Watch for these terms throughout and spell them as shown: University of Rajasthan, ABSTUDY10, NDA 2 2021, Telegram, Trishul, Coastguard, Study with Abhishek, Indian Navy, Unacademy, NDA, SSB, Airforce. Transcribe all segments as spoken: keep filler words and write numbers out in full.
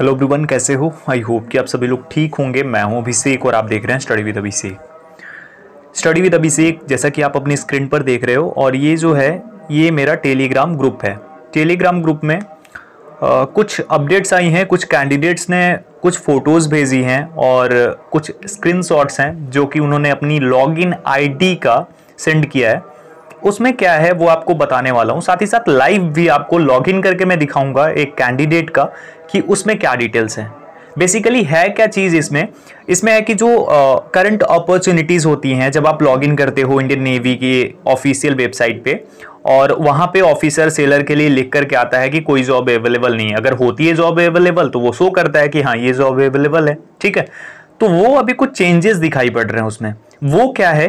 Hello everyone, कैसे हो? I hope कि आप सभी लोग ठीक होंगे। मैं हूं अभिषेक और आप देख रहे हैं study with Abhishek. Study with Abhishek जैसा कि आप अपनी स्क्रीन पर देख रहे हो, और ये जो है ये मेरा टेलीग्राम ग्रुप है। टेलीग्राम ग्रुप में आ, कुछ अपडेट्स आई हैं, कुछ कैंडिडेट्स ने कुछ फ़ोटोज़ भेजी हैं और कुछ स्क्रीन शॉट्स हैं जो कि उन्होंने अपनी लॉग इन आई डी का सेंड किया है। उसमें क्या है वो आपको बताने वाला हूँ। साथ ही साथ लाइव भी आपको लॉगिन करके मैं दिखाऊंगा एक कैंडिडेट का कि उसमें क्या डिटेल्स हैं। बेसिकली है क्या चीज़ इसमें इसमें है कि जो करंट uh, अपॉर्चुनिटीज़ होती हैं जब आप लॉगिन करते हो इंडियन नेवी की ऑफिशियल वेबसाइट पे, और वहाँ पे ऑफिसर सेलर के लिए लिख करके आता है कि कोई जॉब अवेलेबल नहीं है। अगर होती है जॉब अवेलेबल तो वो शो करता है कि हाँ ये जॉब अवेलेबल है, ठीक है। तो वो अभी कुछ चेंजेस दिखाई पड़ रहे हैं उसमें, वो क्या है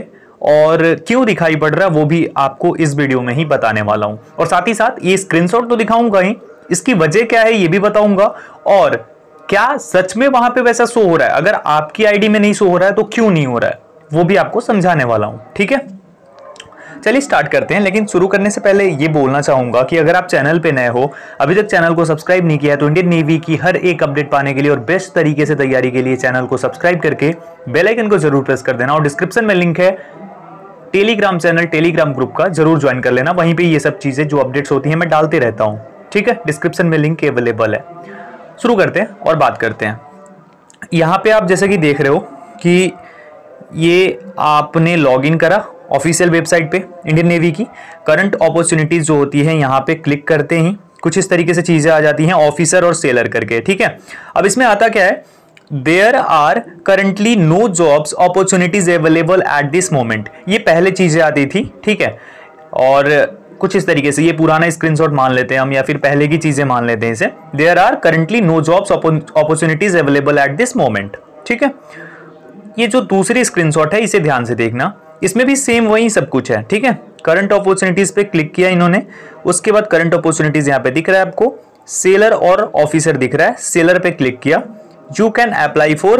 और क्यों दिखाई पड़ रहा है वो भी आपको इस वीडियो में ही बताने वाला हूं। और साथ ही साथ ये स्क्रीनशॉट तो दिखाऊंगा ही, इसकी वजह क्या है ये भी बताऊंगा, और क्या सच में वहां पे वैसा शो हो रहा है। अगर आपकी आईडी में नहीं शो हो रहा है तो क्यों नहीं हो रहा है वो भी आपको समझाने वाला हूं, ठीक है। चलिए स्टार्ट करते हैं, लेकिन शुरू करने से पहले ये बोलना चाहूंगा कि अगर आप चैनल पे नए हो, अभी तक चैनल को सब्सक्राइब नहीं किया है, तो इंडियन नेवी की हर एक अपडेट पाने के लिए और बेस्ट तरीके से तैयारी के लिए चैनल को सब्सक्राइब करके बेल आइकन को जरूर प्रेस कर देना। और डिस्क्रिप्शन में लिंक है टेलीग्राम चैनल, टेलीग्राम ग्रुप का, जरूर ज्वाइन कर लेना। वहीं पे ये सब चीज़ें जो अपडेट्स होती हैं मैं डालते रहता हूँ, ठीक है। डिस्क्रिप्शन में लिंक अवेलेबल है। शुरू करते हैं और बात करते हैं। यहाँ पे आप जैसे कि देख रहे हो कि ये आपने लॉगिन करा ऑफिशियल वेबसाइट पे इंडियन नेवी की। करंट अपॉर्चुनिटीज़ जो होती है यहाँ पे क्लिक करते ही कुछ इस तरीके से चीज़ें आ जाती हैं, ऑफिसर और सेलर करके, ठीक है। अब इसमें आता क्या है, there are currently no jobs opportunities available at this moment. ये पहले चीज़ें आती थी, ठीक है। और कुछ इस तरीके से ये पुराना स्क्रीनशॉट मान लेते हैं हम, या फिर पहले की चीज़ें मान लेते हैं इसे। There are currently no jobs opportunities available at this moment, ठीक है। ये जो दूसरी स्क्रीनशॉट है इसे ध्यान से देखना, इसमें भी सेम वही सब कुछ है, ठीक है। करंट अपॉर्चुनिटीज पे क्लिक किया इन्होंने, उसके बाद करंट अपॉर्चुनिटीज यहाँ पे दिख रहा है आपको, सेलर और ऑफिसर दिख रहा है। सेलर पे क्लिक किया, You can apply for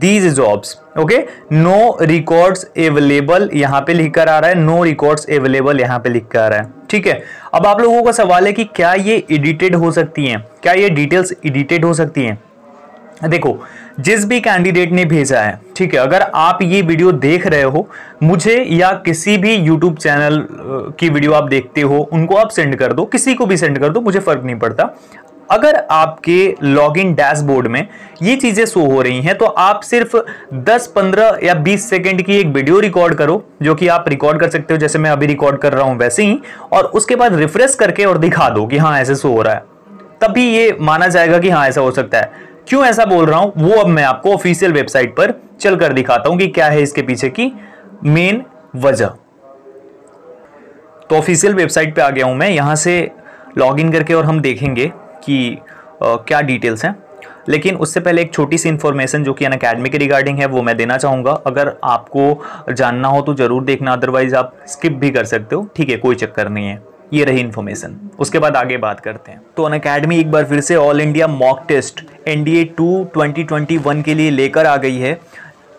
these jobs, okay? No records available यहाँ पे लिखकर आ रहा है, no records available यहाँ पे लिखकर आ रहा है, ठीक है। अब आप लोगों का सवाल है कि क्या ये एडिटेड हो सकती हैं, क्या ये डिटेल्स एडिटेड हो सकती हैं? देखो, जिस भी कैंडिडेट ने भेजा है, ठीक है, अगर आप ये वीडियो देख रहे हो, मुझे या किसी भी यूट्यूब चैनल की वीडियो आप देखते हो, उनको आप सेंड कर दो, किसी को भी सेंड कर दो, मुझे फर्क नहीं पड़ता। अगर आपके लॉगिन डैशबोर्ड में ये चीज़ें शो हो रही हैं तो आप सिर्फ दस, पंद्रह या बीस सेकंड की एक वीडियो रिकॉर्ड करो, जो कि आप रिकॉर्ड कर सकते हो, जैसे मैं अभी रिकॉर्ड कर रहा हूं वैसे ही, और उसके बाद रिफ्रेश करके और दिखा दो कि हाँ ऐसे शो हो रहा है, तभी ये माना जाएगा कि हाँ ऐसा हो सकता है। क्यों ऐसा बोल रहा हूँ वो अब मैं आपको ऑफिशियल वेबसाइट पर चल कर दिखाता हूँ कि क्या है इसके पीछे की मेन वजह। तो ऑफिशियल वेबसाइट पर आ गया हूँ मैं, यहाँ से लॉग इन करके और हम देखेंगे कि आ, क्या डिटेल्स हैं। लेकिन उससे पहले एक छोटी सी इन्फॉर्मेशन जो कि अनअकैडमी के रिगार्डिंग है वो मैं देना चाहूँगा। अगर आपको जानना हो तो ज़रूर देखना, अदरवाइज आप स्किप भी कर सकते हो, ठीक है, कोई चक्कर नहीं है। ये रही इन्फॉर्मेशन, उसके बाद आगे बात करते हैं। तो अनअकैडमी एक बार फिर से all India mock test N D A two twenty twenty one के लिए लेकर आ गई है।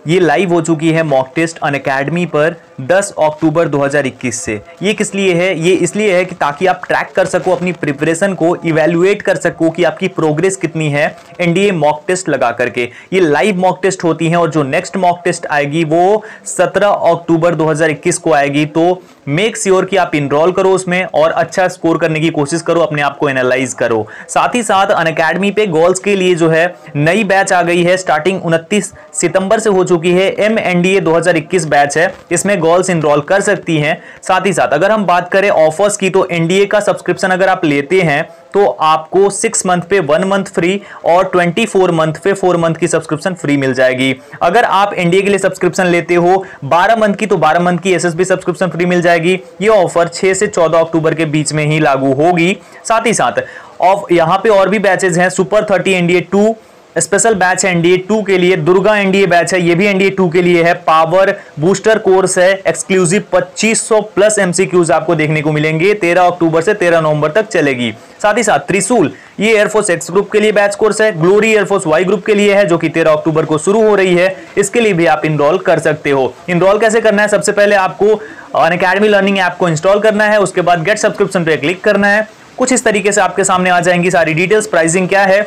ये लाइव हो चुकी है मॉक टेस्ट अनअकैडमी पर दस अक्टूबर दो हज़ार इक्कीस से। ये किस लिए है? ये इसलिए है कि ताकि आप ट्रैक कर सको अपनी प्रिपरेशन को, इवेल्युएट कर सको कि आपकी प्रोग्रेस कितनी है एनडीए मॉक टेस्ट लगा करके। ये लाइव मॉक टेस्ट होती हैं और जो नेक्स्ट मॉक टेस्ट आएगी वो सत्रह अक्टूबर दो हज़ार इक्कीस को आएगी। तो मेक श्योर कि आप इनरोल करो उसमें और अच्छा स्कोर करने की कोशिश करो, अपने आप को एनालाइज करो। साथ ही साथ अनअकैडमी पे गोल्स के लिए जो है नई बैच आ गई है, स्टार्टिंग उनतीस सितंबर से हो चुकी है। एम एन डी ए दो हज़ार इक्कीस बैच है, इसमें गोल्स इनरोल कर सकती हैं। साथ ही साथ अगर हम बात करें ऑफर्स की, तो एनडीए का सब्सक्रिप्शन अगर आप लेते हैं तो आपको सिक्स मंथ पे वन मंथ फ्री और ट्वेंटी फोर मंथ पे फोर मंथ की सब्सक्रिप्शन फ्री मिल जाएगी। अगर आप एनडीए के लिए सब्सक्रिप्शन लेते हो बारह मंथ की, तो बारह मंथ की एसएसबी सब्सक्रिप्शन फ्री मिल जाएगी। ये ऑफर छह से चौदह अक्टूबर के बीच में ही लागू होगी। साथ ही साथ ऑफ यहाँ पे और भी बैचेज हैं, super thirty NDA two special batch है एन डी ए टू के लिए, Durga N D A batch है, ये भी एन डी ए टू के लिए है, पावर बूस्टर कोर्स है, एक्सक्लूसिव पच्चीस सौ प्लस एम सी क्यूज़ आपको देखने को मिलेंगे, तेरह अक्टूबर से तेरह नवंबर तक चलेगी। साथ ही साथ त्रिशूल, ये एयरफोर्स एक्स ग्रुप के लिए बैच कोर्स है, ग्लोरी एयरफोर्स वाई ग्रुप के लिए है जो कि तेरह अक्टूबर को शुरू हो रही है, इसके लिए भी आप इनरोल कर सकते हो। इनरोल कैसे करना है? सबसे पहले आपको अनअकैडमी लर्निंग ऐप को इंस्टॉल करना है, उसके बाद गेट सब्सक्रिप्शन पे क्लिक करना है। कुछ इस तरीके से आपके सामने आ जाएंगी सारी डिटेल्स, प्राइसिंग क्या है,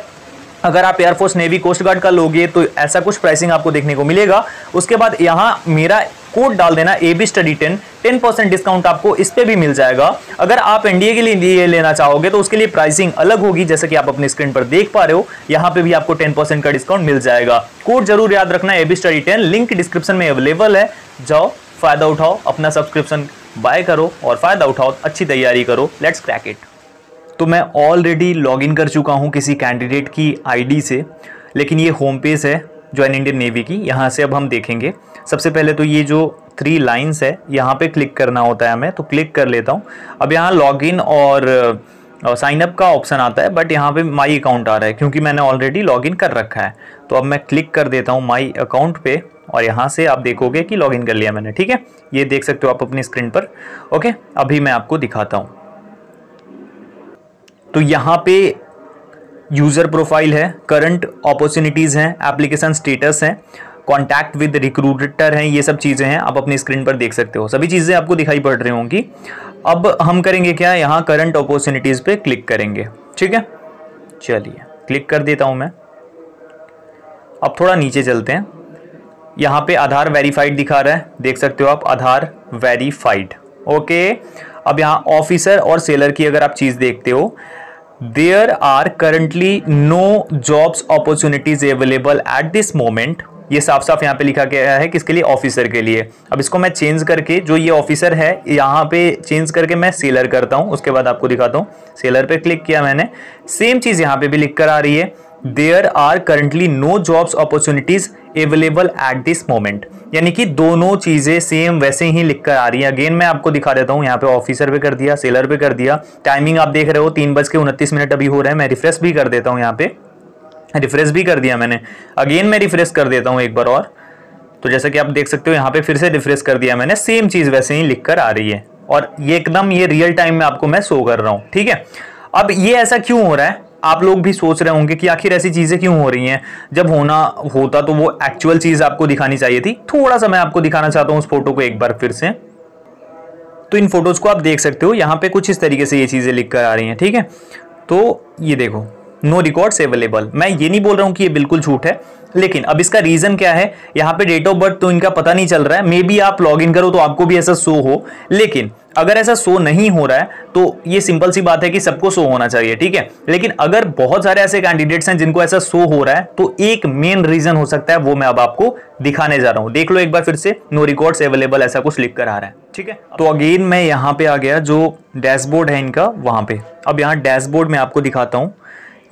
अगर आप एयरफोर्स नेवी कोस्ट गार्ड का लोगे तो ऐसा कुछ प्राइसिंग आपको देखने को मिलेगा। उसके बाद यहाँ मेरा कोड डाल देना AB study ten, ten percent discount आपको इस पे भी मिल जाएगा। अगर आप एनडीए के लिए लेना चाहोगे तो उसके लिए प्राइसिंग अलग होगी, जैसे कि आप अपने स्क्रीन पर देख पा रहे हो। यहाँ पे भी आपको टेन परसेंट का डिस्काउंट मिल जाएगा। कोड जरूर याद रखना AB study ten, link description में अवेलेबल है। जाओ फायदा उठाओ, अपना सब्सक्रिप्शन बाय करो और फायदा उठाओ, अच्छी तैयारी करो। Let's crack it. तो मैं ऑलरेडी लॉगिन कर चुका हूं किसी कैंडिडेट की आईडी से, लेकिन ये होम पेज है ज्वाइन इंडियन नेवी की। यहाँ से अब हम देखेंगे। सबसे पहले तो ये जो थ्री लाइंस है यहाँ पे क्लिक करना होता है हमें, तो क्लिक कर लेता हूँ। अब यहाँ लॉगिन और साइन अप का ऑप्शन आता है, बट यहाँ पे माई अकाउंट आ रहा है क्योंकि मैंने ऑलरेडी लॉगिन कर रखा है। तो अब मैं क्लिक कर देता हूँ माई अकाउंट पे और यहाँ से आप देखोगे कि लॉगिन कर लिया मैंने। ठीक है, ये देख सकते हो आप अपनी स्क्रीन पर। ओके, अभी मैं आपको दिखाता हूँ। तो यहाँ पे यूज़र प्रोफाइल है, करंट अपॉर्चुनिटीज़ हैं, एप्लीकेशन स्टेटस हैं, कॉन्टैक्ट विद रिक्रूटर हैं, ये सब चीज़ें हैं। आप अपनी स्क्रीन पर देख सकते हो, सभी चीज़ें आपको दिखाई पड़ रही होंगी। अब हम करेंगे क्या, यहाँ करंट अपॉर्चुनिटीज़ पे क्लिक करेंगे। ठीक है, चलिए क्लिक कर देता हूँ मैं। अब थोड़ा नीचे चलते हैं। यहाँ पे आधार वेरीफाइड दिखा रहा है, देख सकते हो आप आधार वेरीफाइड। ओके, अब यहाँ ऑफिसर और सेलर की अगर आप चीज़ देखते हो, there are currently no jobs opportunities available at this moment. ये साफ साफ यहाँ पे लिखा गया है किसके लिए, ऑफिसर के लिए। अब इसको मैं चेंज करके, जो ये ऑफिसर है यहाँ पे चेंज करके मैं सेलर करता हूँ, उसके बाद आपको दिखाता हूँ। सेलर पे क्लिक किया मैंने, सेम चीज़ यहाँ पे भी लिख कर आ रही है, there are currently no jobs opportunities available at this moment. यानी कि दोनों चीज़ें सेम वैसे ही लिख कर आ रही है। अगेन मैं आपको दिखा देता हूँ, यहाँ पे ऑफिसर पे कर दिया, सेलर पे कर दिया। टाइमिंग आप देख रहे हो तीन बज के उनतीस मिनट अभी हो रहा है। मैं रिफ्रेश भी कर देता हूँ, यहाँ पे रिफ्रेश भी कर दिया मैंने। अगेन मैं रिफ्रेश कर देता हूँ एक बार और, तो जैसा कि आप देख सकते हो यहाँ पे फिर से रिफ्रेश कर दिया मैंने, सेम चीज़ वैसे ही लिख कर आ रही है। और ये एकदम ये रियल टाइम में आपको मैं शो कर रहा हूँ। ठीक है, अब ये ऐसा क्यों हो रहा है, आप लोग भी सोच रहे होंगे कि आखिर ऐसी चीज़ें क्यों हो रही हैं। जब होना होता तो वो एक्चुअल चीज़ आपको दिखानी चाहिए थी। थोड़ा सा मैं आपको दिखाना चाहता हूँ उस फोटो को एक बार फिर से। तो इन फोटोज़ को आप देख सकते हो, यहाँ पे कुछ इस तरीके से ये चीज़ें लिख कर आ रही हैं। ठीक है, तो ये देखो, नो रिकॉर्ड्स अवेलेबल। मैं ये नहीं बोल रहा हूँ कि ये बिल्कुल झूठ है, लेकिन अब इसका रीज़न क्या है, यहाँ पे डेट ऑफ बर्थ तो इनका पता नहीं चल रहा है। मे बी आप लॉग इन करो तो आपको भी ऐसा शो हो, लेकिन अगर ऐसा शो नहीं हो रहा है तो ये सिंपल सी बात है कि सबको शो होना चाहिए। ठीक है, लेकिन अगर बहुत सारे ऐसे कैंडिडेट्स हैं जिनको ऐसा शो हो रहा है तो एक मेन रीज़न हो सकता है, वो मैं अब आपको दिखाने जा रहा हूँ। देख लो एक बार फिर से, नो रिकॉर्ड्स अवेलेबल ऐसा कुछ लिख कर आ रहा है। ठीक है, तो अगेन मैं यहाँ पे आ गया जो डैशबोर्ड है इनका, वहाँ पे। अब यहाँ डैशबोर्ड में आपको दिखाता हूँ,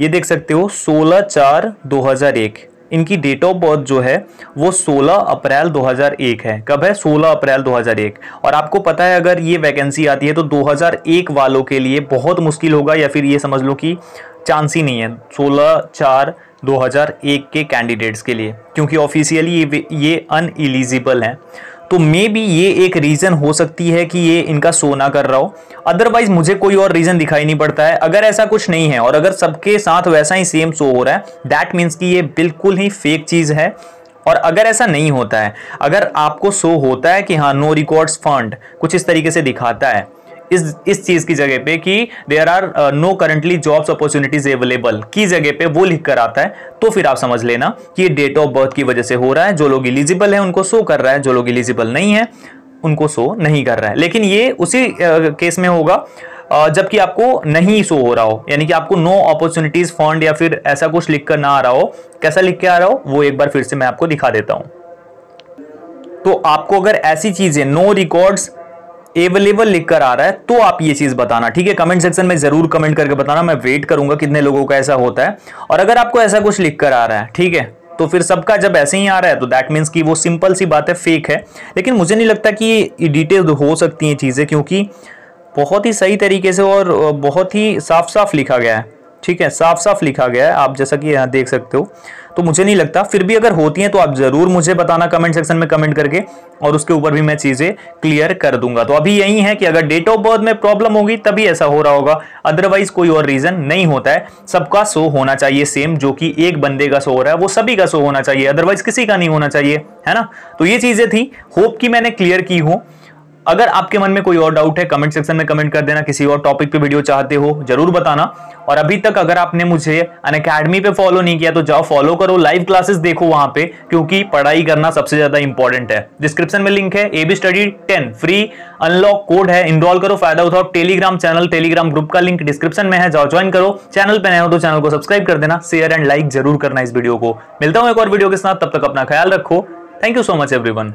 ये देख सकते हो सोलह चार दो हज़ार एक। इनकी डेट ऑफ बर्थ जो है वो सोलह अप्रैल दो हज़ार एक है। कब है, सोलह अप्रैल दो हज़ार एक। और आपको पता है अगर ये वैकेंसी आती है तो दो हज़ार एक वालों के लिए बहुत मुश्किल होगा, या फिर ये समझ लो कि चांस ही नहीं है सोलह चार दो हज़ार एक के कैंडिडेट्स के लिए, क्योंकि ऑफिशियली ये ये अन एलिजिबल हैं। तो मे बी ये एक रीज़न हो सकती है कि ये इनका शो ना कर रहा हो। अदरवाइज मुझे कोई और रीज़न दिखाई नहीं पड़ता है। अगर ऐसा कुछ नहीं है और अगर सबके साथ वैसा ही सेम शो हो रहा है, दैट मीन्स कि ये बिल्कुल ही फेक चीज़ है। और अगर ऐसा नहीं होता है, अगर आपको शो होता है कि हाँ नो रिकॉर्ड्स फंड कुछ इस तरीके से दिखाता है इस इस चीज़ की जगह पे कि there are no currently jobs opportunities available की जगह पे वो लिख कर आता है, तो फिर आप समझ लेना कि ये डेट ऑफ बर्थ की वजह से हो रहा है। जो लोग एलिजिबल है उनको शो कर रहा है, जो लोग एलिजिबल नहीं है उनको शो नहीं कर रहा है। लेकिन ये उसी uh, केस में होगा uh, जबकि आपको नहीं शो हो रहा हो, यानी कि आपको नो अपॉर्चुनिटीज फंड या फिर ऐसा कुछ लिख कर ना आ रहा हो। कैसा लिख के आ रहा हो वो एक बार फिर से मैं आपको दिखा देता हूँ। तो आपको अगर ऐसी चीज़ें नो रिकॉर्ड्स अवेलेबल लिख कर आ रहा है तो आप ये चीज़ बताना। ठीक है, कमेंट सेक्शन में ज़रूर कमेंट करके बताना, मैं वेट करूंगा कितने लोगों का ऐसा होता है। और अगर आपको ऐसा कुछ लिख कर आ रहा है, ठीक है, तो फिर सबका जब ऐसे ही आ रहा है तो दैट मीन्स कि वो सिंपल सी बात है, फेक है। लेकिन मुझे नहीं लगता कि डिटेल हो सकती हैं चीज़ें, क्योंकि बहुत ही सही तरीके से और बहुत ही साफ साफ लिखा गया है। ठीक है, साफ साफ लिखा गया है, आप जैसा कि यहाँ देख सकते हो। तो मुझे नहीं लगता, फिर भी अगर होती हैं तो आप ज़रूर मुझे बताना कमेंट सेक्शन में कमेंट करके, और उसके ऊपर भी मैं चीज़ें क्लियर कर दूंगा। तो अभी यही है कि अगर डेट ऑफ बर्थ में प्रॉब्लम होगी तभी ऐसा हो रहा होगा, अदरवाइज कोई और रीज़न नहीं होता है। सबका शो होना चाहिए सेम, जो कि एक बंदे का शो हो रहा है वो सभी का शो होना चाहिए, अदरवाइज किसी का नहीं होना चाहिए, है ना। तो ये चीज़ें थी, होप कि मैंने क्लियर की हूँ। अगर आपके मन में कोई और डाउट है कमेंट सेक्शन में कमेंट कर देना, किसी और टॉपिक पे वीडियो चाहते हो जरूर बताना। और अभी तक अगर आपने मुझे अनअकैडमी पे फॉलो नहीं किया तो जाओ फॉलो करो, लाइव क्लासेस देखो वहां पे, क्योंकि पढ़ाई करना सबसे ज्यादा इंपॉर्टेंट है। डिस्क्रिप्शन में लिंक है, AB study ten free unlock code है, इनरोल करो, फायदा उठाओ। टेलीग्राम चैनल टेलीग्राम ग्रुप का लिंक डिस्क्रिप्शन में है, जाओ ज्वाइन करो। चैनल पे नए हो तो चैनल को सब्सक्राइब कर देना, शेयर एंड लाइक जरूर करना इस वीडियो को। मिलता हूं एक और वीडियो के साथ, तब तक अपना ख्याल रखो। Thank you so much everyone.